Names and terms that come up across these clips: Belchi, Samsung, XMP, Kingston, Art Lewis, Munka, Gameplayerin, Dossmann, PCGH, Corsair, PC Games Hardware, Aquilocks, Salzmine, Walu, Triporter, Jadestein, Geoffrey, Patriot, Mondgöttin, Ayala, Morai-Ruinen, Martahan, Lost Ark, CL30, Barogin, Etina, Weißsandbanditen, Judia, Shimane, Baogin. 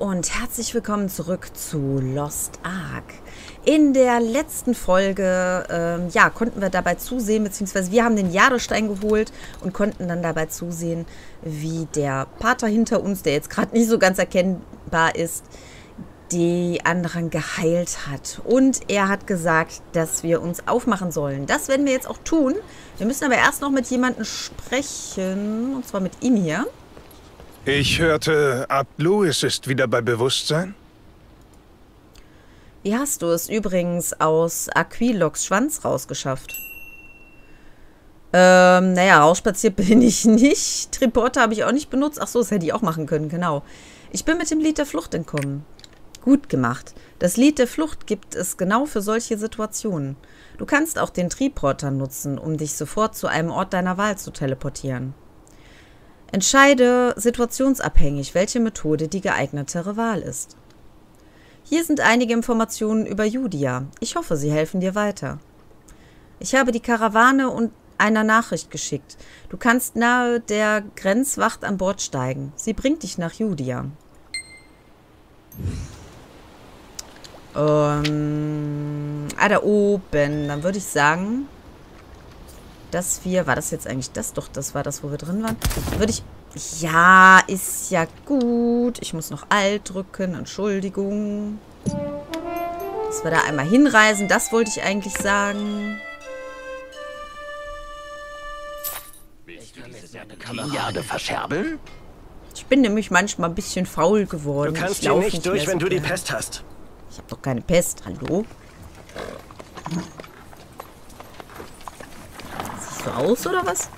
und herzlich willkommen zurück zu Lost Ark. In der letzten Folge konnten wir dabei zusehen, beziehungsweise wir haben den Jadestein geholt und konnten dann dabei zusehen, wie der Pater hinter uns, der jetzt gerade nicht so ganz erkennbar ist, die anderen geheilt hat. Und er hat gesagt, dass wir uns aufmachen sollen. Das werden wir jetzt auch tun. Wir müssen aber erst noch mit jemandem sprechen, und zwar mit ihm hier. Ich hörte, Art Lewis ist wieder bei Bewusstsein. Wie hast du es übrigens aus Aquilocks Schwanz rausgeschafft? Rausspaziert bin ich nicht. Triporter habe ich auch nicht benutzt. Ach so, das hätte ich auch machen können, genau. Ich bin mit dem Lied der Flucht entkommen. Gut gemacht. Das Lied der Flucht gibt es genau für solche Situationen. Du kannst auch den Triporter nutzen, um dich sofort zu einem Ort deiner Wahl zu teleportieren. Entscheide situationsabhängig, welche Methode die geeignetere Wahl ist. Hier sind einige Informationen über Judia. Ich hoffe, sie helfen dir weiter. Ich habe die Karawane und einer Nachricht geschickt. Du kannst nahe der Grenzwacht an Bord steigen. Sie bringt dich nach Judia. Da oben. Dann würde ich sagen, dass wir... War das jetzt eigentlich das? Doch, das war das, wo wir drin waren. Würde ich... Ja, ist ja gut. Ich muss noch Alt drücken. Entschuldigung. Dass wir da einmal hinreisen. Das wollte ich eigentlich sagen. Willst du jetzt deine Kameraden verscherbeln? Ich bin nämlich manchmal ein bisschen faul geworden. Du kannst hier nicht durch, wenn du die Pest hast. Ich habe doch keine Pest. Hallo? So aus, oder was?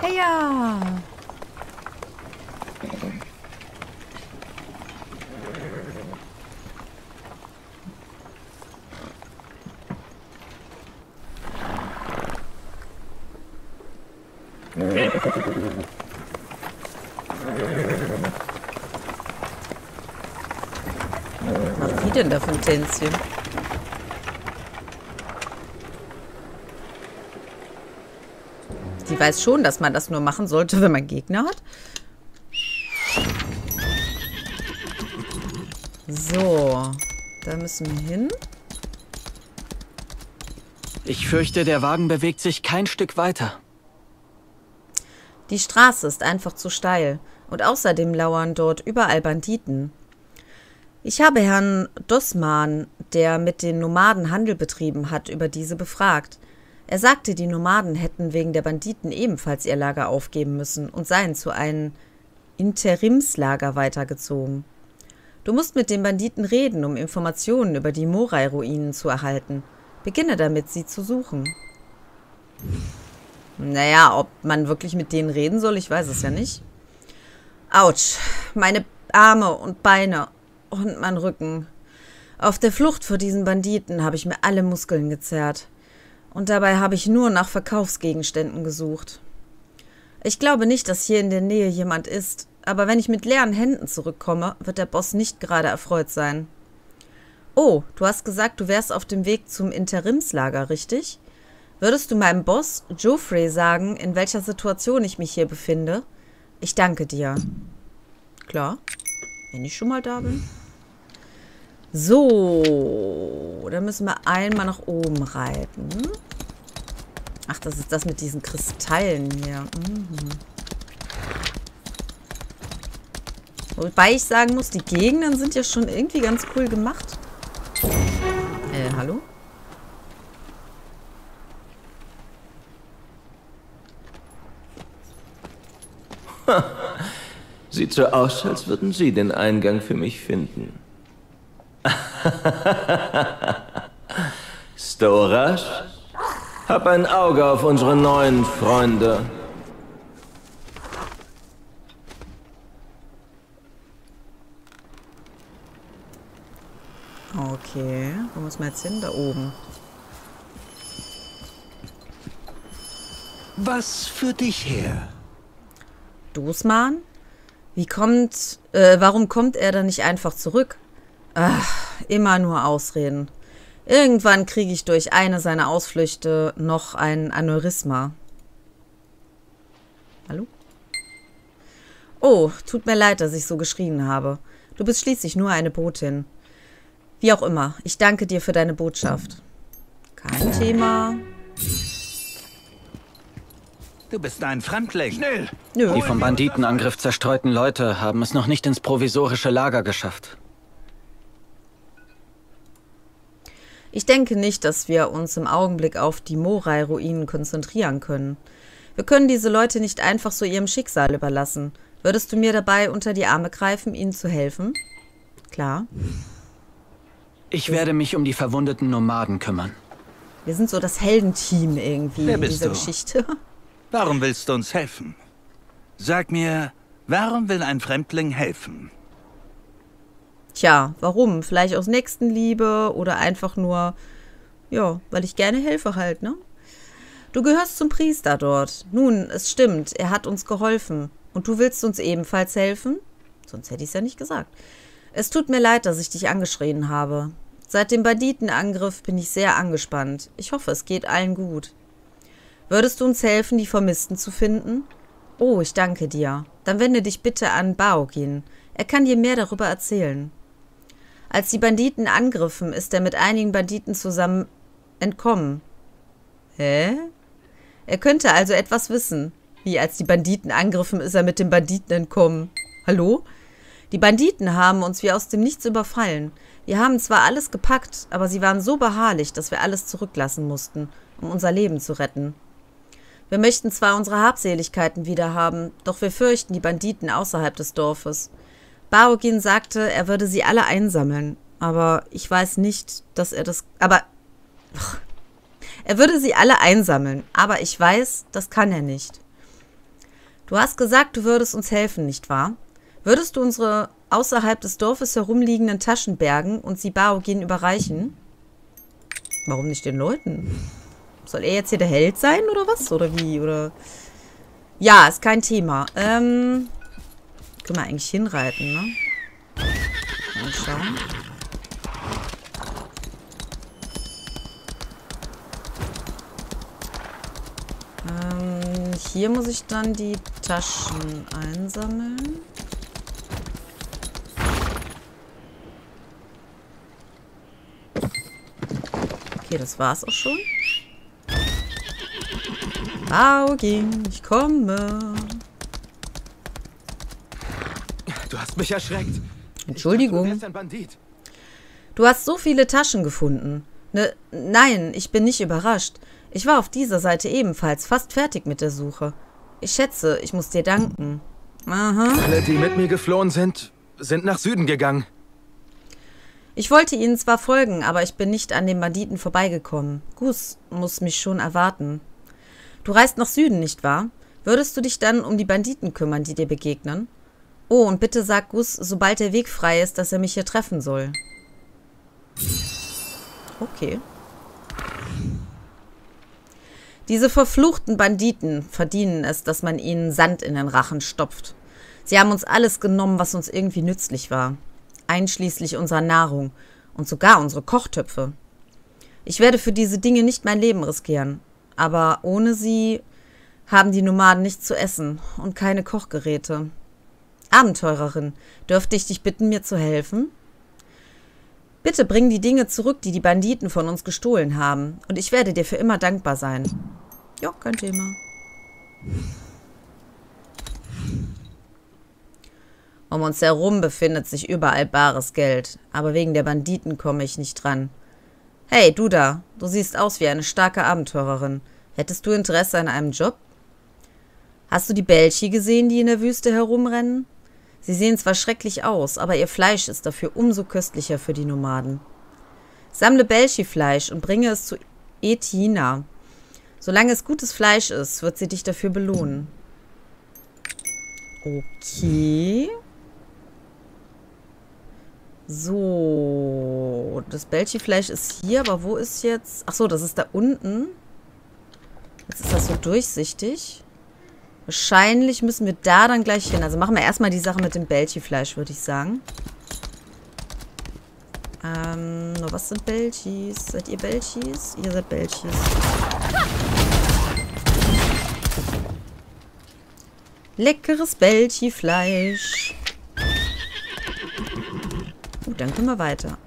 Hey, ja. Denn da von Tänzchen? Die weiß schon, dass man das nur machen sollte, wenn man Gegner hat. So, da müssen wir hin. Ich fürchte, der Wagen bewegt sich kein Stück weiter. Die Straße ist einfach zu steil und außerdem lauern dort überall Banditen. Ich habe Herrn Dossmann, der mit den Nomaden Handel betrieben hat, über diese befragt. Er sagte, die Nomaden hätten wegen der Banditen ebenfalls ihr Lager aufgeben müssen und seien zu einem Interimslager weitergezogen. Du musst mit den Banditen reden, um Informationen über die Morai-Ruinen zu erhalten. Beginne damit, sie zu suchen. Naja, ob man wirklich mit denen reden soll, ich weiß es ja nicht. Autsch, meine Arme und Beine... Und mein Rücken. Auf der Flucht vor diesen Banditen habe ich mir alle Muskeln gezerrt. Und dabei habe ich nur nach Verkaufsgegenständen gesucht. Ich glaube nicht, dass hier in der Nähe jemand ist. Aber wenn ich mit leeren Händen zurückkomme, wird der Boss nicht gerade erfreut sein. Oh, du hast gesagt, du wärst auf dem Weg zum Interimslager, richtig? Würdest du meinem Boss, Geoffrey, sagen, in welcher Situation ich mich hier befinde? Ich danke dir. Klar. Wenn ich schon mal da bin. So, dann müssen wir einmal nach oben reiten. Ach, das ist das mit diesen Kristallen hier. Wobei ich sagen muss, die Gegenden sind ja schon irgendwie ganz cool gemacht. Hallo? Sieht so aus, als würden Sie den Eingang für mich finden. Storasch, hab ein Auge auf unsere neuen Freunde. Okay, wo muss man jetzt hin? Da oben. Was führt dich her? Dossmann? Warum kommt er dann nicht einfach zurück? Ach, immer nur Ausreden. Irgendwann kriege ich durch eine seiner Ausflüchte noch ein Aneurysma. Hallo? Oh, tut mir leid, dass ich so geschrien habe. Du bist schließlich nur eine Botin. Wie auch immer, ich danke dir für deine Botschaft. Kein Thema. Du bist ein Fremdling. Schnell! Nö. Die vom Banditenangriff zerstreuten Leute haben es noch nicht ins provisorische Lager geschafft. Ich denke nicht, dass wir uns im Augenblick auf die Morai-Ruinen konzentrieren können. Wir können diese Leute nicht einfach so ihrem Schicksal überlassen. Würdest du mir dabei unter die Arme greifen, ihnen zu helfen? Klar. Ich werde mich um die verwundeten Nomaden kümmern. Wir sind so das Heldenteam irgendwie in dieser Geschichte. Warum willst du uns helfen? Sag mir, warum will ein Fremdling helfen? Tja, warum? Vielleicht aus Nächstenliebe oder einfach nur, ja, weil ich gerne helfe halt, ne? Du gehörst zum Priester dort. Nun, es stimmt, er hat uns geholfen. Und du willst uns ebenfalls helfen? Sonst hätte ich es ja nicht gesagt. Es tut mir leid, dass ich dich angeschrien habe. Seit dem Banditenangriff bin ich sehr angespannt. Ich hoffe, es geht allen gut. Würdest du uns helfen, die Vermissten zu finden? Oh, ich danke dir. Dann wende dich bitte an Baogin. Er kann dir mehr darüber erzählen. Als die Banditen angriffen, ist er mit einigen Banditen zusammen entkommen. Hä? Er könnte also etwas wissen. Wie, als die Banditen angriffen, ist er mit den Banditen entkommen? Hallo? Die Banditen haben uns wie aus dem Nichts überfallen. Wir haben zwar alles gepackt, aber sie waren so beharrlich, dass wir alles zurücklassen mussten, um unser Leben zu retten. Wir möchten zwar unsere Habseligkeiten wiederhaben, doch wir fürchten die Banditen außerhalb des Dorfes. Barogin sagte, er würde sie alle einsammeln, aber ich weiß nicht, dass er das... Er würde sie alle einsammeln, aber ich weiß, das kann er nicht. Du hast gesagt, du würdest uns helfen, nicht wahr? Würdest du unsere außerhalb des Dorfes herumliegenden Taschen bergen und sie Baogin überreichen? Warum nicht den Leuten? Soll er jetzt hier der Held sein oder was? Oder wie? Oder? Ja, ist kein Thema. Können wir eigentlich hinreiten, ne? Mal schauen. Hier muss ich dann die Taschen einsammeln. Okay, das war's auch schon. Baogin, ich komme. Du hast mich erschreckt. Entschuldigung. Ich dachte, du wärst ein Bandit. Du hast so viele Taschen gefunden. Nein, ich bin nicht überrascht. Ich war auf dieser Seite ebenfalls fast fertig mit der Suche. Ich schätze, ich muss dir danken. Aha. Alle, die mit mir geflohen sind, sind nach Süden gegangen. Ich wollte ihnen zwar folgen, aber ich bin nicht an den Banditen vorbeigekommen. Gus muss mich schon erwarten. Du reist nach Süden, nicht wahr? Würdest du dich dann um die Banditen kümmern, die dir begegnen? Oh, und bitte sag Gus, sobald der Weg frei ist, dass er mich hier treffen soll. Okay. Diese verfluchten Banditen verdienen es, dass man ihnen Sand in den Rachen stopft. Sie haben uns alles genommen, was uns irgendwie nützlich war. Einschließlich unserer Nahrung und sogar unsere Kochtöpfe. Ich werde für diese Dinge nicht mein Leben riskieren. Aber ohne sie haben die Nomaden nichts zu essen und keine Kochgeräte. Abenteurerin, dürfte ich dich bitten, mir zu helfen? Bitte bring die Dinge zurück, die die Banditen von uns gestohlen haben. Und ich werde dir für immer dankbar sein. Ja, kein Thema. Um uns herum befindet sich überall bares Geld, aber wegen der Banditen komme ich nicht dran. Hey, du da, du siehst aus wie eine starke Abenteurerin. Hättest du Interesse an einem Job? Hast du die Belchi gesehen, die in der Wüste herumrennen? Sie sehen zwar schrecklich aus, aber ihr Fleisch ist dafür umso köstlicher für die Nomaden. Sammle Belchi-Fleisch und bringe es zu Etina. Solange es gutes Fleisch ist, wird sie dich dafür belohnen. Okay. So, das Belchi-Fleisch ist hier, aber wo ist jetzt... Ach so, das ist da unten. Jetzt ist das so durchsichtig. Wahrscheinlich müssen wir da dann gleich hin. Also machen wir erstmal die Sache mit dem Belchi-Fleisch, würde ich sagen. Was sind Belchis? Seid ihr Belchis? Ihr seid Belchis. Leckeres Belchi-Fleisch. Gut, dann können wir weiter.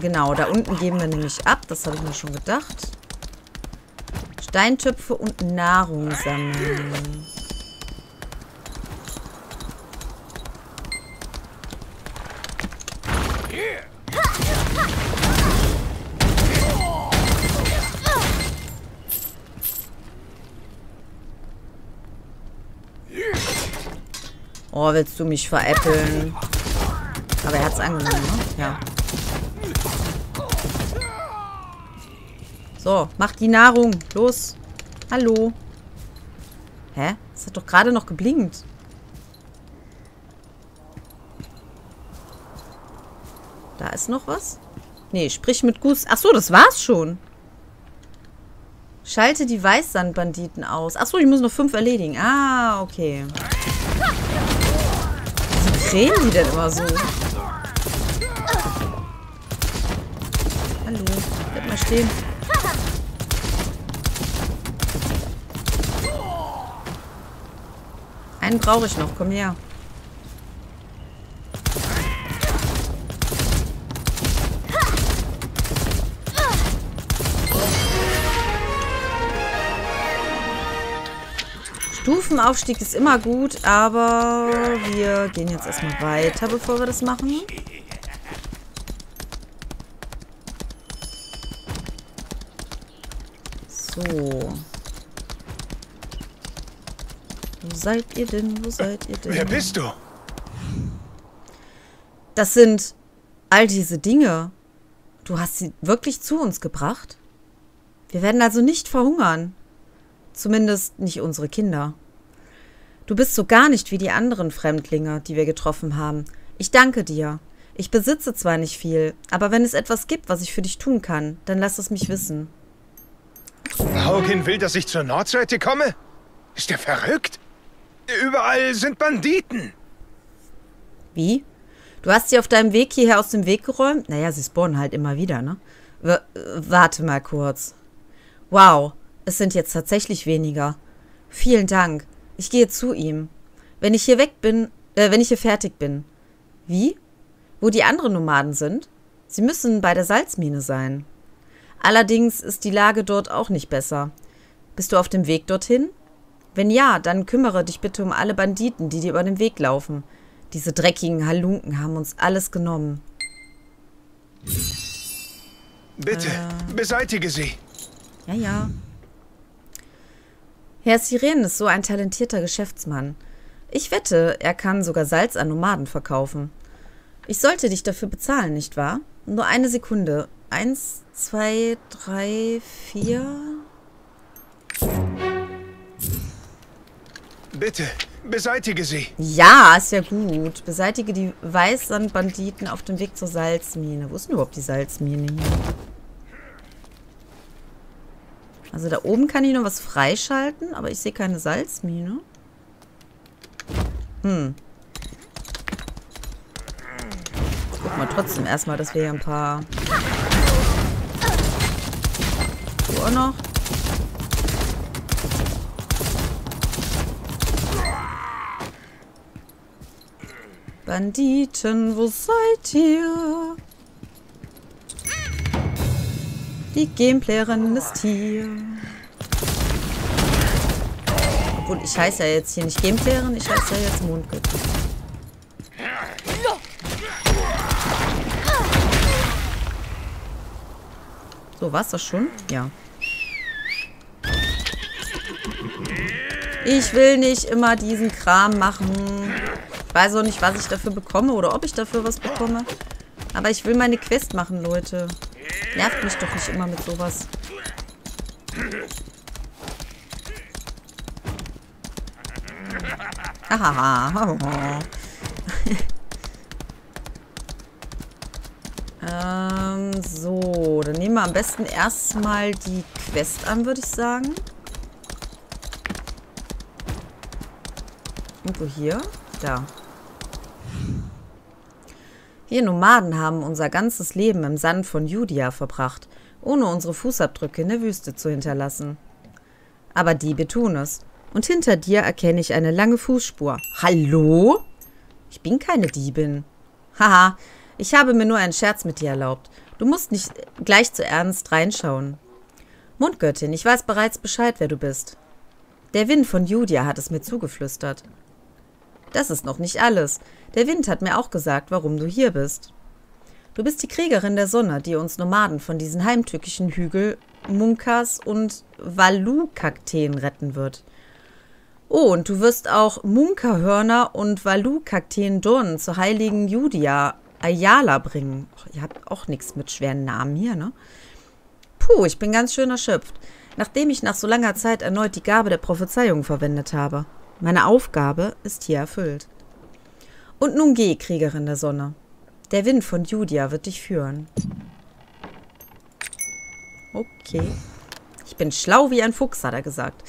Genau, da unten geben wir nämlich ab. Das habe ich mir schon gedacht. Steintöpfe und Nahrung sammeln. Oh, willst du mich veräppeln? Aber er hat's angenommen, ne? Ja. So, mach die Nahrung. Los. Hallo. Hä? Das hat doch gerade noch geblinkt. Da ist noch was? Nee, sprich mit Gus. Ach so, das war's schon. Schalte die Weißsandbanditen aus. Ach so, ich muss noch 5 erledigen. Ah, okay. Wieso drehen die denn immer so? Hallo. Bleib mal stehen. Einen brauche ich noch. Komm her. Stufenaufstieg ist immer gut, aber wir gehen jetzt erstmal weiter, bevor wir das machen. So. Wo seid ihr denn? Wo seid ihr denn? Wer bist du? Das sind all diese Dinge. Du hast sie wirklich zu uns gebracht? Wir werden also nicht verhungern. Zumindest nicht unsere Kinder. Du bist so gar nicht wie die anderen Fremdlinge, die wir getroffen haben. Ich danke dir. Ich besitze zwar nicht viel, aber wenn es etwas gibt, was ich für dich tun kann, dann lass es mich wissen. Baogin will, dass ich zur Nordseite komme? Ist der verrückt? Überall sind Banditen. Wie? Du hast sie auf deinem Weg hierher aus dem Weg geräumt? Naja, sie spawnen halt immer wieder, ne? Warte mal kurz. Wow. Es sind jetzt tatsächlich weniger. Vielen Dank. Ich gehe zu ihm. Wenn ich hier fertig bin. Wie? Wo die anderen Nomaden sind? Sie müssen bei der Salzmine sein. Allerdings ist die Lage dort auch nicht besser. Bist du auf dem Weg dorthin? Wenn ja, dann kümmere dich bitte um alle Banditen, die dir über den Weg laufen. Diese dreckigen Halunken haben uns alles genommen. Bitte, beseitige sie. Ja, ja. Herr Siren ist so ein talentierter Geschäftsmann. Ich wette, er kann sogar Salz an Nomaden verkaufen. Ich sollte dich dafür bezahlen, nicht wahr? Nur eine Sekunde. 1, 2, 3, 4. Bitte, beseitige sie. Ja, ist ja gut. Beseitige die Weißsandbanditen auf dem Weg zur Salzmine. Wo ist denn überhaupt die Salzmine hier? Also da oben kann ich noch was freischalten, aber ich sehe keine Salzmine. Hm. Guck mal trotzdem erstmal, dass wir hier ein paar... So auch noch. Banditen, wo seid ihr? Die Gameplayerin ist hier. Obwohl, ich heiße ja jetzt hier nicht Gameplayerin, ich heiße ja jetzt Mondgöttin. So, war's das schon? Ja. Ich will nicht immer diesen Kram machen. Ich weiß auch nicht, was ich dafür bekomme oder ob ich dafür was bekomme. Aber ich will meine Quest machen, Leute. Nervt mich doch nicht immer mit sowas. Hahaha. So, dann nehmen wir am besten erstmal die Quest an, würde ich sagen. Irgendwo hier? Da. Wir Nomaden haben unser ganzes Leben im Sand von Judia verbracht, ohne unsere Fußabdrücke in der Wüste zu hinterlassen. Aber Diebe tun es. Und hinter dir erkenne ich eine lange Fußspur. Hallo? Ich bin keine Diebin. Haha, ich habe mir nur einen Scherz mit dir erlaubt. Du musst nicht gleich zu ernst reinschauen. Mondgöttin, ich weiß bereits Bescheid, wer du bist. Der Wind von Judia hat es mir zugeflüstert. Das ist noch nicht alles. Der Wind hat mir auch gesagt, warum du hier bist. Du bist die Kriegerin der Sonne, die uns Nomaden von diesen heimtückischen Hügel, Munkas und Walu-Kakteen retten wird. Oh, und du wirst auch Munka-Hörner und Walu-Kakteen-Dornen zur heiligen Judia, Ayala, bringen. Och, ihr habt auch nichts mit schweren Namen hier, ne? Puh, ich bin ganz schön erschöpft, nachdem ich nach so langer Zeit erneut die Gabe der Prophezeiung verwendet habe. Meine Aufgabe ist hier erfüllt. Und nun geh, Kriegerin der Sonne. Der Wind von Judia wird dich führen. Okay. Ich bin schlau wie ein Fuchs, hat er gesagt.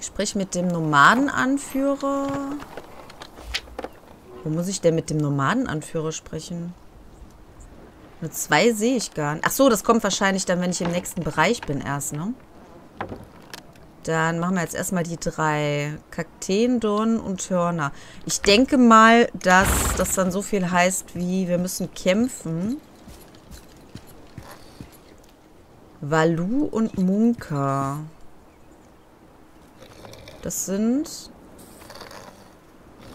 Ich sprich mit dem Nomadenanführer. Wo muss ich denn mit dem Nomadenanführer sprechen? Mit 2 sehe ich gar nicht. Ach so, das kommt wahrscheinlich dann, wenn ich im nächsten Bereich bin erst, ne? Dann machen wir jetzt erstmal die 3 Kakteen, Dornen und Hörner. Ich denke mal, dass das dann so viel heißt wie, wir müssen kämpfen. Walu und Munka. Das sind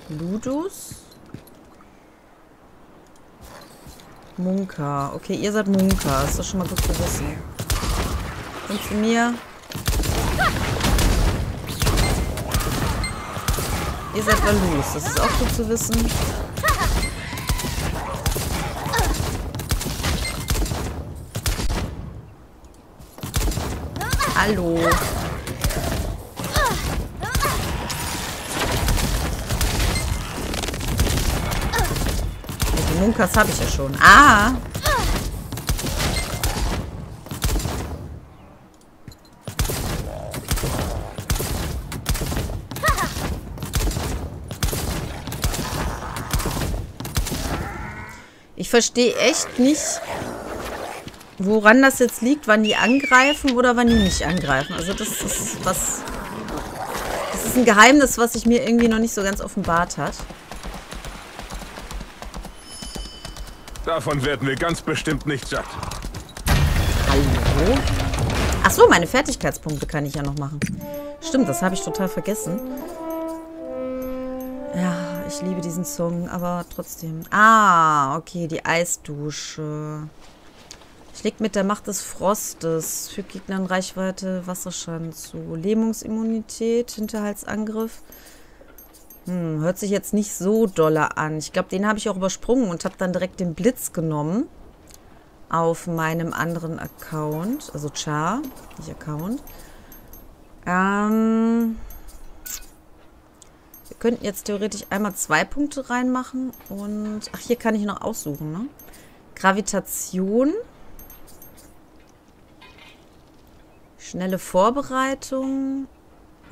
Ludus. Munka. Okay, ihr seid Munka. Ist doch schon mal gut zu wissen. Und zu mir. Ihr seid Valus. Das ist auch gut zu wissen. Hallo. Die Munkas habe ich ja schon. Ah! Ich verstehe echt nicht, woran das jetzt liegt, wann die angreifen oder wann die nicht angreifen. Also das ist was. Das ist ein Geheimnis, was sich mir irgendwie noch nicht so ganz offenbart hat. Davon werden wir ganz bestimmt nicht satt. Hallo? Ach so, meine Fertigkeitspunkte kann ich ja noch machen. Stimmt, das habe ich total vergessen. Ja, ich liebe diesen Song, aber trotzdem. Ah, okay, die Eisdusche. Schlägt mit der Macht des Frostes. Fügt Gegnern Reichweite, Wasserschaden zu. Lähmungsimmunität, Hinterhaltsangriff. Hm, hört sich jetzt nicht so dolle an. Ich glaube, den habe ich auch übersprungen und habe dann direkt den Blitz genommen. Auf meinem anderen Account. Also Char, nicht Account. Wir könnten jetzt theoretisch einmal 2 Punkte reinmachen. Und, ach, hier kann ich noch aussuchen, ne? Gravitation. Schnelle Vorbereitung.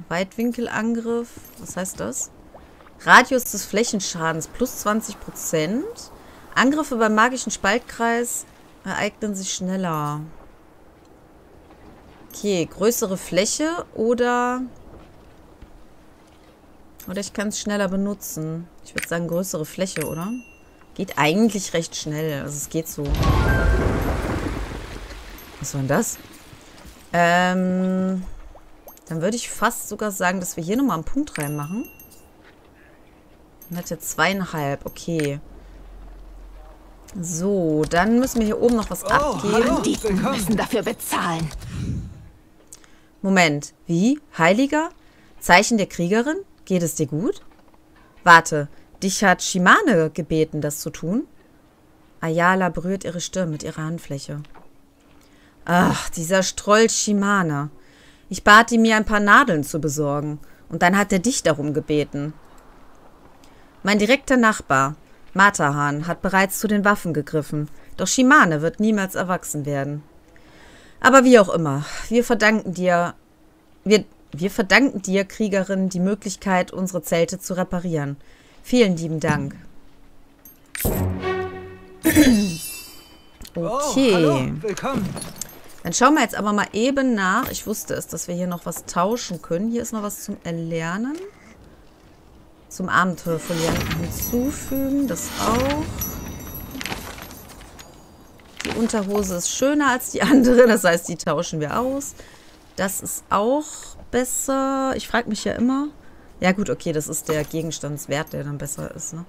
Weitwinkelangriff. Was heißt das? Radius des Flächenschadens plus 20%. Angriffe beim magischen Spaltkreis ereignen sich schneller. Okay, größere Fläche oder ich kann es schneller benutzen. Ich würde sagen größere Fläche, oder? Geht eigentlich recht schnell. Also es geht so. Was war denn das? Dann würde ich fast sogar sagen, dass wir hier nochmal einen Punkt reinmachen. Man hat ja 2,5. Okay. So, dann müssen wir hier oben noch was abgeben. Banditen müssen dafür bezahlen. Moment. Wie? Heiliger? Zeichen der Kriegerin? Geht es dir gut? Warte. Dich hat Shimane gebeten, das zu tun? Ayala berührt ihre Stirn mit ihrer Handfläche. Ach, dieser Strolch Shimane. Ich bat ihn, mir ein paar Nadeln zu besorgen. Und dann hat er dich darum gebeten. Mein direkter Nachbar, Martahan, hat bereits zu den Waffen gegriffen. Doch Shimane wird niemals erwachsen werden. Aber wie auch immer, wir verdanken dir, Kriegerin, die Möglichkeit, unsere Zelte zu reparieren. Vielen lieben Dank. Okay. Hallo, willkommen. Dann schauen wir jetzt aber mal eben nach. Ich wusste es, dass wir hier noch was tauschen können. Hier ist noch was zum Erlernen. Zum Abenteuer hinzufügen. Das auch. Die Unterhose ist schöner als die andere. Das heißt, die tauschen wir aus. Das ist auch besser. Ich frage mich ja immer. Ja gut, okay, das ist der Gegenstandswert, der dann besser ist, ne?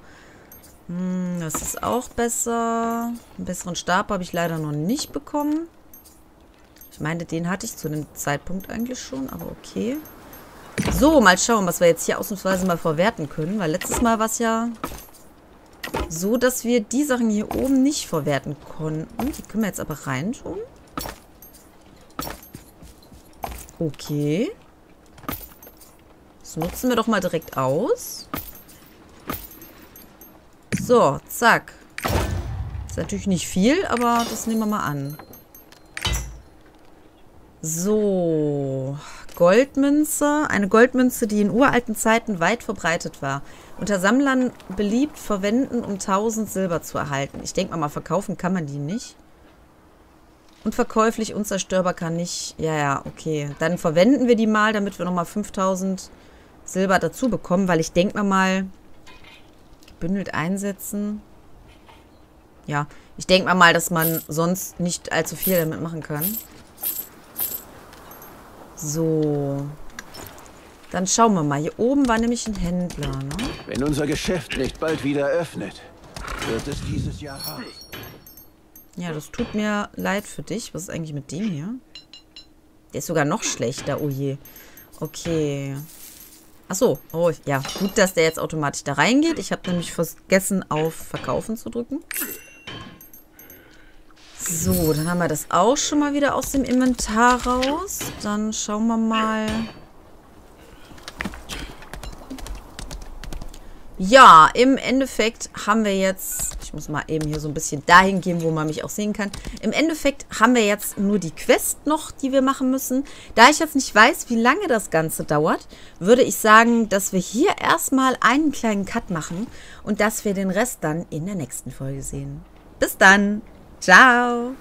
Das ist auch besser. Einen besseren Stab habe ich leider noch nicht bekommen. Ich meine, den hatte ich zu dem Zeitpunkt eigentlich schon, aber okay. So, mal schauen, was wir jetzt hier ausnahmsweise mal verwerten können. Weil letztes Mal war es ja so, dass wir die Sachen hier oben nicht verwerten konnten. Die können wir jetzt aber reintun. Okay. Das nutzen wir doch mal direkt aus. So, zack. Ist natürlich nicht viel, aber das nehmen wir mal an. So, Goldmünze. Eine Goldmünze, die in uralten Zeiten weit verbreitet war. Unter Sammlern beliebt, verwenden, um 1000 Silber zu erhalten. Ich denke mal, verkaufen kann man die nicht. Unverkäuflich, unzerstörbar kann nicht... Ja, ja, okay. Dann verwenden wir die mal, damit wir nochmal 5000 Silber dazu bekommen, weil ich denke mal... Gebündelt einsetzen. Ja, ich denke mal, dass man sonst nicht allzu viel damit machen kann. So. Dann schauen wir mal. Hier oben war nämlich ein Händler, ne? Wenn unser Geschäft nicht bald wieder öffnet, wird es dieses Jahr hart. Ja, das tut mir leid für dich. Was ist eigentlich mit dem hier? Der ist sogar noch schlechter. Oh je. Okay. Ach so, oh, ja, gut, dass der jetzt automatisch da reingeht. Ich habe nämlich vergessen, auf Verkaufen zu drücken. So, dann haben wir das auch schon mal wieder aus dem Inventar raus. Dann schauen wir mal. Ja, im Endeffekt haben wir jetzt... Ich muss mal eben hier so ein bisschen dahin gehen, wo man mich auch sehen kann. Im Endeffekt haben wir jetzt nur die Quest noch, die wir machen müssen. Da ich jetzt nicht weiß, wie lange das Ganze dauert, würde ich sagen, dass wir hier erstmal einen kleinen Cut machen und dass wir den Rest dann in der nächsten Folge sehen. Bis dann. Ciao.